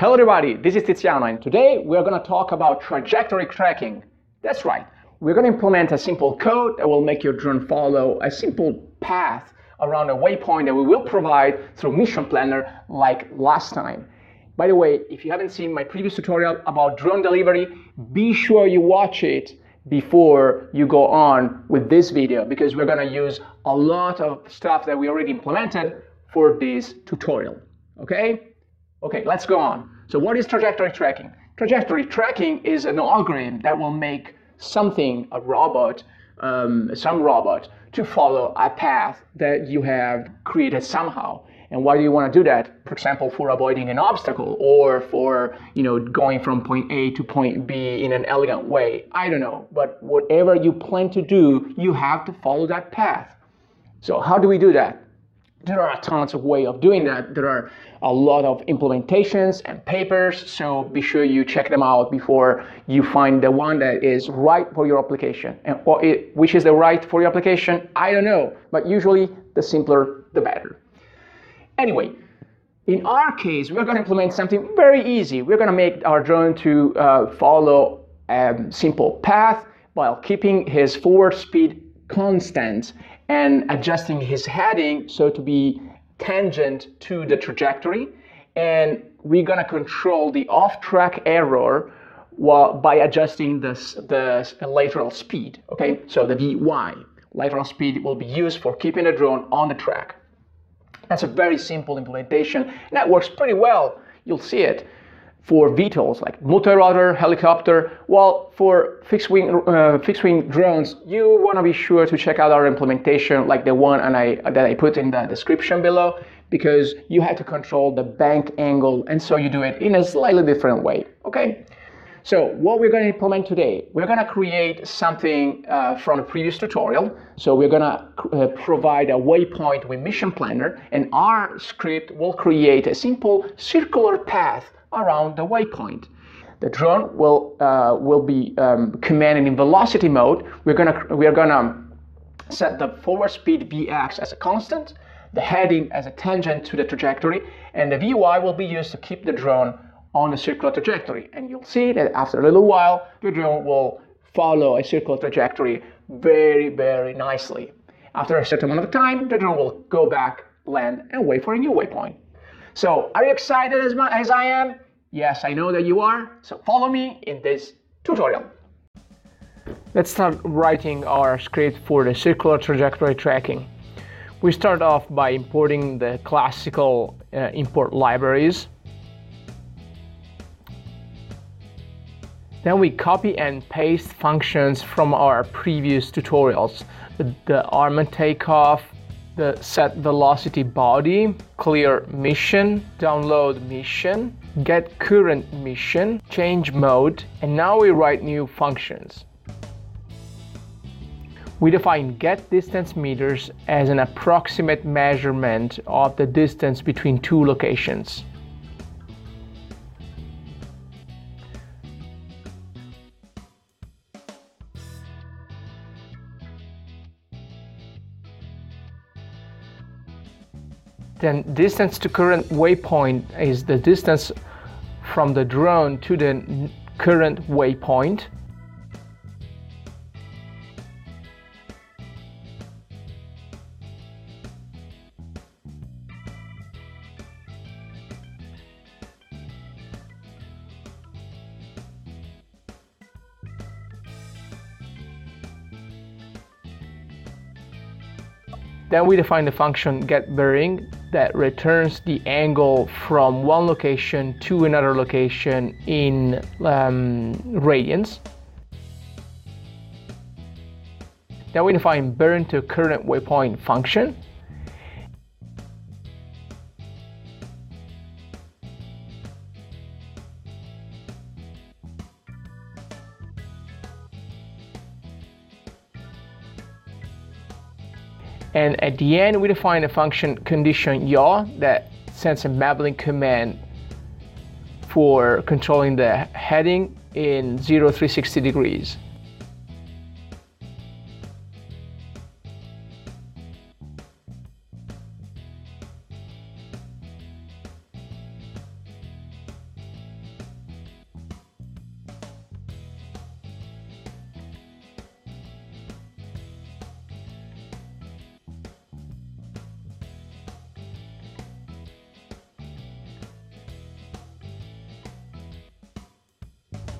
Hello everybody, this is Tiziano and today we're going to talk about trajectory tracking. That's right, we're going to implement a simple code that will make your drone follow a simple path around a waypoint that we will provide through Mission Planner like last time. By the way, if you haven't seen my previous tutorial about drone delivery, be sure you watch it before you go on with this video because we're going to use a lot of stuff that we already implemented for this tutorial, okay? Okay, let's go on. So what is trajectory tracking? Trajectory tracking is an algorithm that will make something, a robot, some robot, to follow a path that you have created somehow. And why do you want to do that? For example, for avoiding an obstacle or for, going from point A to point B in an elegant way. I don't know, but whatever you plan to do, you have to follow that path. So how do we do that? There are tons of ways of doing that. There are a lot of implementations and papers, so be sure you check them out before you find the one that is right for your application. And which is the right for your application? I don't know, but usually the simpler, the better. Anyway, in our case, we're going to implement something very easy. We're going to make our drone to follow a simple path while keeping his forward speed constant and adjusting his heading so to be tangent to the trajectory, and we're gonna control the off-track error by adjusting the lateral speed, okay? So the VY, lateral speed, will be used for keeping the drone on the track. That's a very simple implementation, and that works pretty well. You'll see it for VTOLs, like multi-rotor, helicopter. Well, for fixed-wing drones, you want to be sure to check out our implementation, like the one that I put in the description below, because you have to control the bank angle, and so you do it in a slightly different way, okay? So what we're going to implement today, we're going to create something from a previous tutorial. So we're going to provide a waypoint with Mission Planner, and our script will create a simple circular path around the waypoint. The drone will be commanded in velocity mode. We are gonna set the forward speed Vx as a constant, the heading as a tangent to the trajectory, and the Vy will be used to keep the drone on a circular trajectory. And you'll see that after a little while, the drone will follow a circular trajectory very, very nicely. After a certain amount of time, the drone will go back, land, and wait for a new waypoint. So, are you excited as I am? Yes, I know that you are, so follow me in this tutorial. Let's start writing our script for the circular trajectory tracking. We start off by importing the classical import libraries. Then we copy and paste functions from our previous tutorials. The arm and takeoff, the set velocity body, clear mission, download mission, get current mission, change mode, and now we write new functions. We define get distance meters as an approximate measurement of the distance between two locations. Then distance to current waypoint is the distance from the drone to the current waypoint. Then we define the function getBearing that returns the angle from one location to another location in radians. Then we define bearing to current waypoint function. And at the end, we define a function condition yaw that sends a MAVLink command for controlling the heading in 0,360 degrees.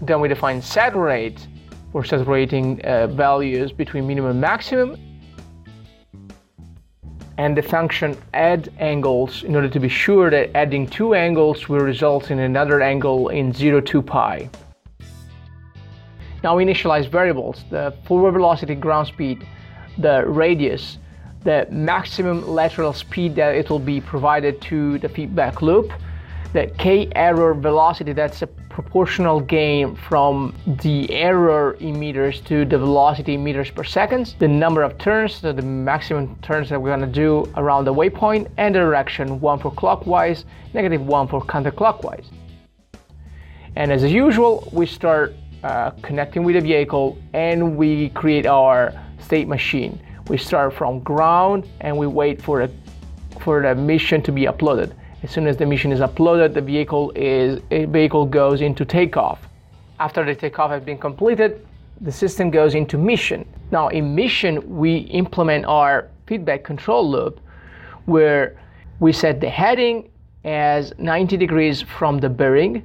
Then we define saturate for saturating values between minimum and maximum, and the function add angles in order to be sure that adding two angles will result in another angle in 0,2 pi. Now we initialize variables: the forward velocity, ground speed, the radius, the maximum lateral speed that it will be provided to the feedback loop, the k error velocity, that's a proportional gain from the error in meters to the velocity in meters per second, the number of turns, so the maximum turns that we're going to do around the waypoint, and the direction, 1 for clockwise, -1 for counterclockwise. And as usual, we start connecting with the vehicle and we create our state machine. We start from ground and we wait for the mission to be uploaded. As soon as the mission is uploaded, the vehicle goes into takeoff. After the takeoff has been completed, the system goes into mission. Now in mission, we implement our feedback control loop where we set the heading as 90 degrees from the bearing.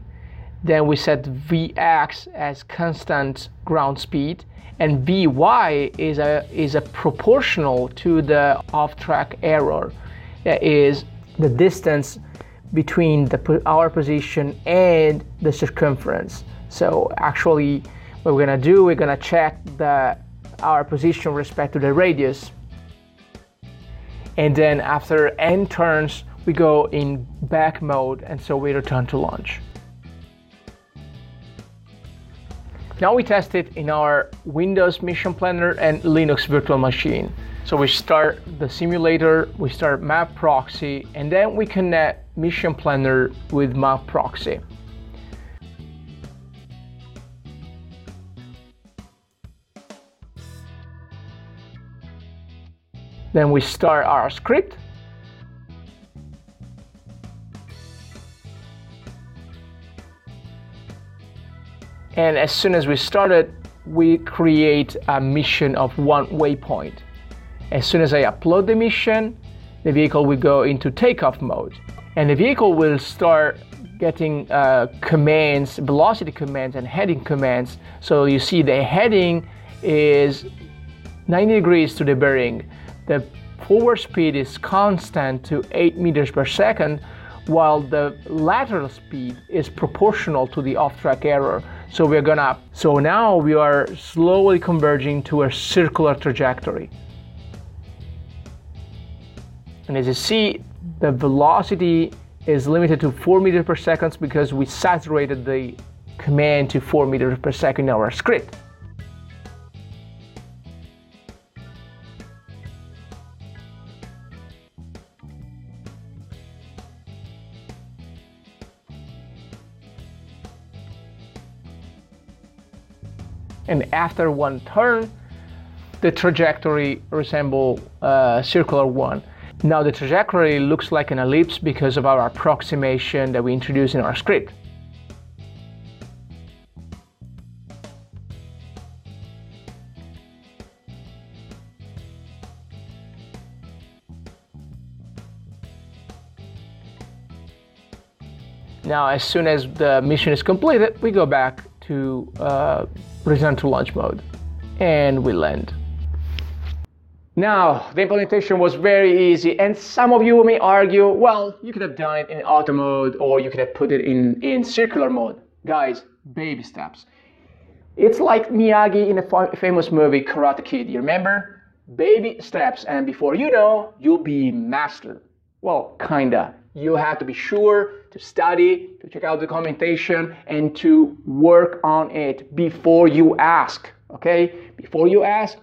Then we set Vx as constant ground speed, and Vy is a proportional to the off-track error. That is the distance between our position and the circumference. So actually what we're gonna do, we're gonna check our position with respect to the radius. And then after n turns, we go in back mode, and so we return to launch. Now we test it in our Windows Mission Planner and Linux virtual machine. So we start the simulator, we start MapProxy, and then we connect Mission Planner with MapProxy. Then we start our script. And as soon as we started, we create a mission of one waypoint. As soon as I upload the mission, the vehicle will go into takeoff mode. And the vehicle will start getting commands, velocity commands and heading commands. So you see the heading is 90 degrees to the bearing. The forward speed is constant to 8 meters per second, while the lateral speed is proportional to the off-track error. So we're gonna. So now we are slowly converging to a circular trajectory. And as you see, the velocity is limited to 4 meters per second because we saturated the command to 4 meters per second in our script. And after one turn, the trajectory resembles a circular one. Now the trajectory looks like an ellipse because of our approximation that we introduced in our script. Now as soon as the mission is completed, we go back to return to launch mode and we land. Now, the implementation was very easy, and some of you may argue, well, you could have done it in auto mode or you could have put it in circular mode. Guys, baby steps. It's like Miyagi in a famous movie, Karate Kid, you remember? Baby steps, and before you know, you'll be master. Well, kinda. You have to be sure to study, to check out the documentation, and to work on it before you ask, okay? Before you ask,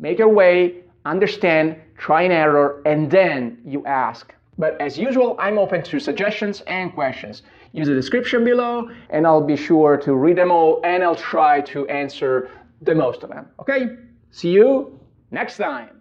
make your way, understand, try and error, and then you ask. But as usual, I'm open to suggestions and questions. Use the description below and I'll be sure to read them all and I'll try to answer the most of them. Okay? See you next time.